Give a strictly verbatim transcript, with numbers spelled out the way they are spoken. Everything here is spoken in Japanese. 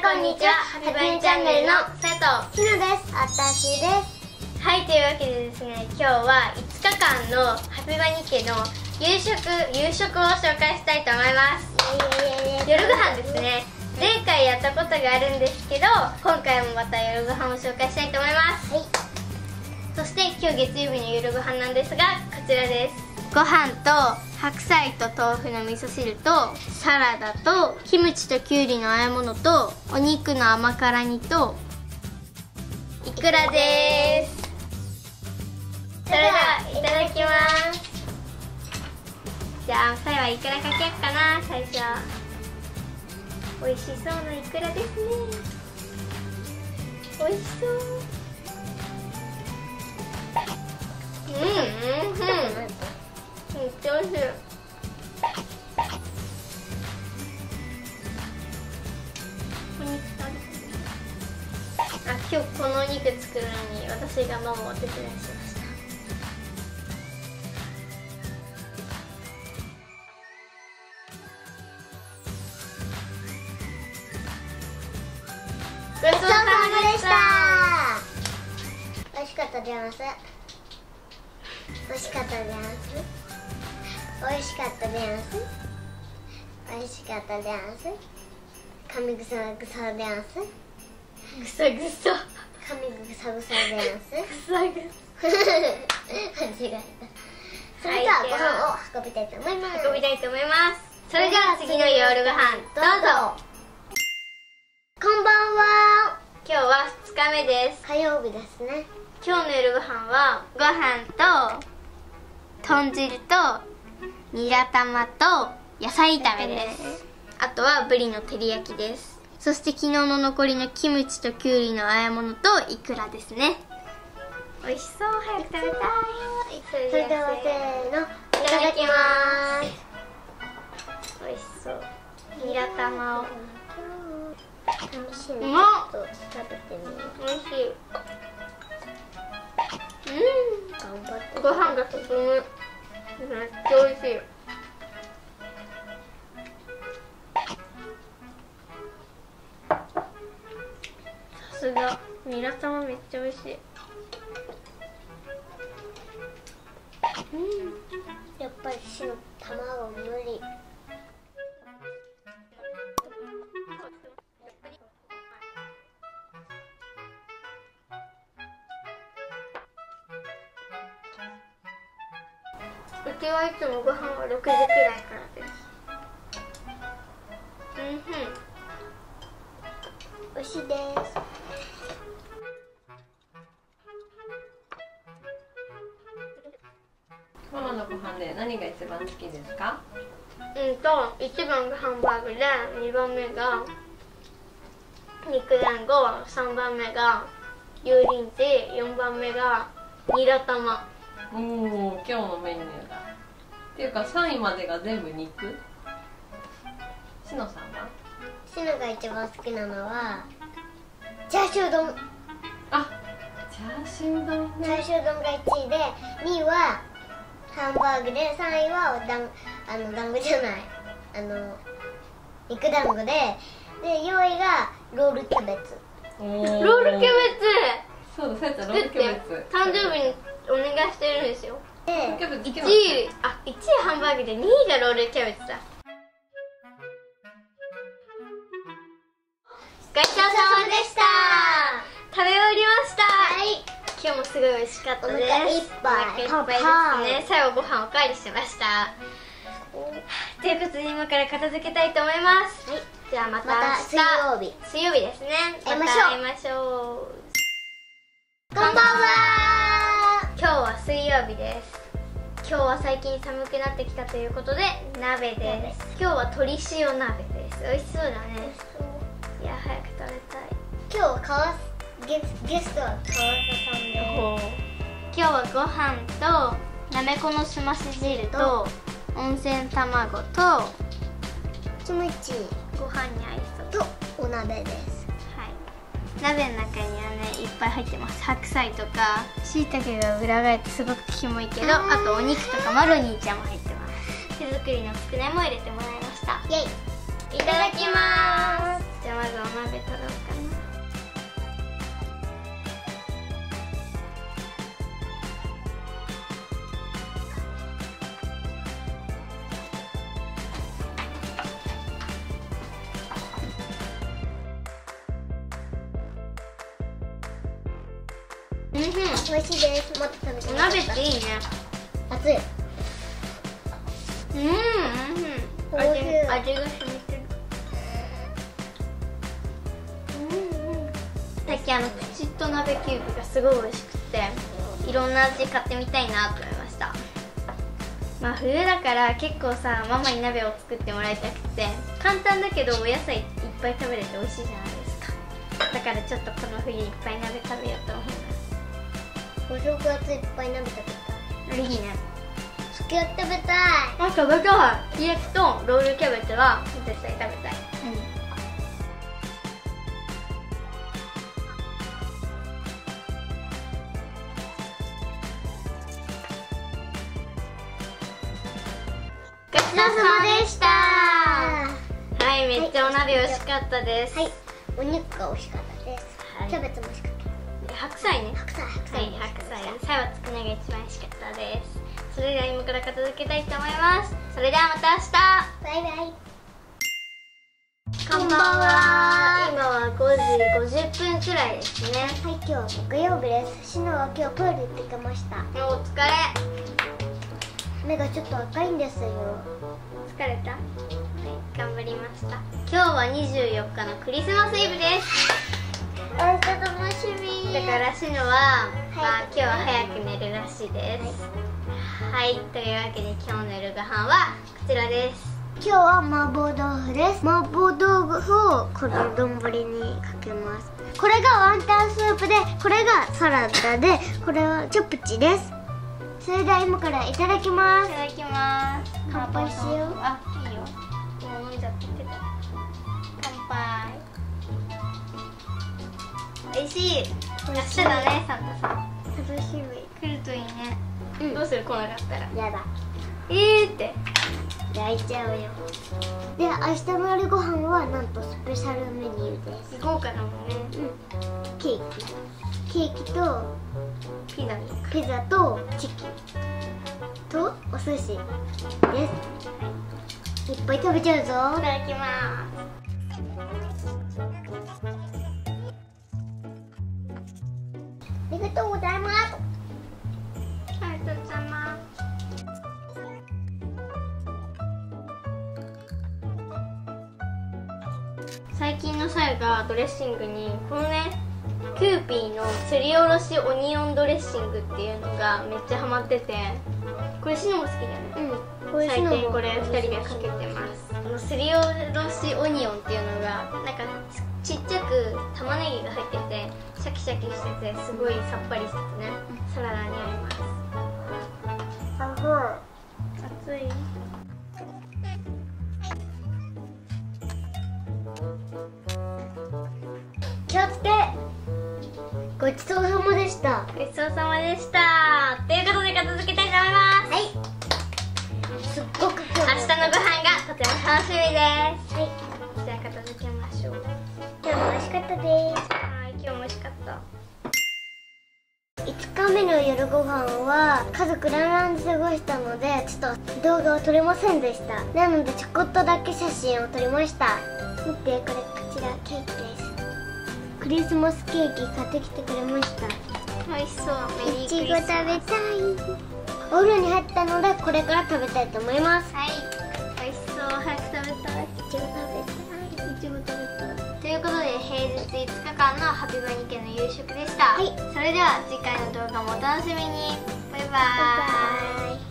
んこんにちは。はたべんチャンネルの佐藤ひなです。あたしです。はい、というわけでですね、今日はいつかかんのハピバニ家の夕食夕食を紹介したいと思います。夜ご飯ですね。前回やったことがあるんですけど、今回もまた夜ご飯を紹介したいと思います。はい、そして今日月曜日の夜ご飯なんですが、こちらです。ご飯と白菜と豆腐の味噌汁とサラダとキムチときゅうりの和え物とお肉の甘辛煮といくらです。それではいただきます。じゃあ最後はいくらかけっかな。最初美味しそうないくらですね。美味しそう。うんうんうん、めっちゃおいしい。あ、今日このお肉作るのに私がママをお手伝いしました。ごちそうさまでした。美味しかったでやんす。美味しかったでやんす。美味しかったでやんす。美味しかったでやんす。髪ぐさぐさでやんす。ぐさぐさ。髪ぐさぐさでやんす。ぐさぐさ。間違えた。それではご飯を運びたいと思います。運びたいと思います。それでは次の夜ご飯どうぞ。こんばんは。今日はふつかめです。火曜日ですね。今日の夜ご飯はご飯と豚汁とニラ玉と野菜炒めです。あとはぶりの照り焼きです。そして昨日の残りのキムチときゅうりの和え物といくらですね。美味しそう。早く食べたい。それではせーの、いただきます。美味しそう。ニラ玉を楽しみにちょっと食べてみよう。美味しい。うん、頑張って。ご飯が進む。めっちゃ美味しい。さすがニラ玉めっちゃ美味しい。うん、やっぱり私の卵無理。うちはいつもご飯はろくじくらいからです。うんふん、美味しいです。ママのご飯で何が一番好きですか？うんと、いちばんがハンバーグで、にばんめが肉団子、さんばんめが油淋鶏、よんばんめがニラ玉。おお、今日のメニューだ。っていうかさんいまでが全部肉。しのさんは？しのが一番好きなのはチャーシュー丼。あ、チャーシュー丼。チャーシュー丼がいちいで、にいはハンバーグで、さんいはおだんあの団子じゃない、あの肉団子で、でよんいがロールキャベツ。ロールキャベツ。そうだ、さやちゃんロールキャベツ誕生日にお願いしてるんですよ。で、いちい、あ、いちいハンバーグで、にいがロールキャベツだ。ごちそうさまでした。食べ終わりました。はい。今日もすごい美味しかったです。お腹いっぱい。お腹いっぱいですね。最後ご飯おかわりしました。ということで今から片付けたいと思います。はい。じゃあまた明日。また水曜日。水曜日ですね。会いましょう。会いましょう。こんばんは。今日は水曜日です。今日は最近寒くなってきたということで鍋です。今日は鶏塩鍋です。美味しそうだね。いや、早く食べたい。今日はかわす ゲ, ゲストは川瀬さんで、今日はご飯となめこのすまし汁と温泉卵とキムチ、ご飯に合いそうとお鍋です。鍋の中にはね、いっぱい入ってます。白菜とかしいたけが裏返ってすごくキモいけど、 あ, あとお肉とかマロニーちゃんも入ってます。手作りのつくねも入れてもらいました。イエイ。いただきます。じゃあまずお鍋と美味しいです。もっと食べて。お鍋っていいね。熱い。うん、うん、味味が染みてる。うんうん。さっきあのプチッと鍋キューブがすごい美味しくて、いろんな味買ってみたいなと思いました。まあ冬だから結構さ、ママに鍋を作ってもらいたくて、簡単だけどお野菜いっぱい食べれて美味しいじゃないですか。だからちょっとこの冬いっぱい鍋食べようと思います。お正月いっぱい鍋食べたい。いいね。すき焼き食べたい。あ、食べたい。すき焼きとロールキャベツは絶対食べたい。うん。ごちそうさまでした。はい、めっちゃお鍋美味しかったです。はい、お肉が美味しかったです。キャベツも美味しかった。白菜ね。白菜、白菜、白菜。白菜はつくねが一番美味しかったです。それでは今から片付けたいと思います。それではまた明日。バイバイ。こんばんは。今はごじごじゅっぷんくらいですね。はい、今日は木曜日です。しのは今日プール行ってきました。お疲れ。目がちょっと赤いんですよ。疲れた？はい、頑張りました。今日はにじゅうよっかのクリスマスイブです。明日楽しみ。だからしのは、まあ、今日は早く寝るらしいです。はいはい、というわけで今日の夜ご飯はこちらです。今日は麻婆豆腐です。麻婆豆腐をこの丼にかけます。これがワンタンスープで、これがサラダで、これはチョプチです。それでは今からいただきます。いただきます。乾杯しよう。あ、いいよ。もう飲んじゃってて。乾杯。おいしい。明日だね、サンタさん。楽しみ。来るといいね。どうする？来なかったら。やだ。えーって。泣いちゃうよ。で、明日の夜ご飯はなんとスペシャルメニューです。豪華だもんね。うん。ケーキ。ケーキとピザとか。ピザとチキンとお寿司です。いっぱい食べちゃうぞ。いただきます。ありがとうございます。最近のサイがドレッシングにこのねキューピーのすりおろしオニオンドレッシングっていうのがめっちゃハマってて、これシノも好きだよね。うん。最近これふたりでかけてます。このすりおろしオニオンっていうのがなんかちっちゃく玉ねぎが入っててシャキシャキしててすごいさっぱりしててね、サラダに合います。あ、熱い。気をつけ。ごちそうさまでした。ごちそうさまでした。ということで片付けたいと思います。はい。すっごく今日。明日のご飯がとても楽しみです。はい。じゃあ片付けましょう。今日も美味しかったです。はい、今日も美味しかった。いつかめの夜ご飯は家族団らんで過ごしたのでちょっと動画を撮れませんでした。なのでちょこっとだけ写真を撮りました。見て、これこちらケーキです。クリスマスケーキ買ってきてくれました。美味しそう。メリークリスマス。いちご食べたい。お風呂に入ったのでこれから食べたいと思います。はい、美味しそう。早く食べたい。いちご食べたい。いちご食べたい。ということで平日いつかかんのハピバニ家の夕食でした。はい、それでは次回の動画もお楽しみに。バイバーイ。バイバーイ。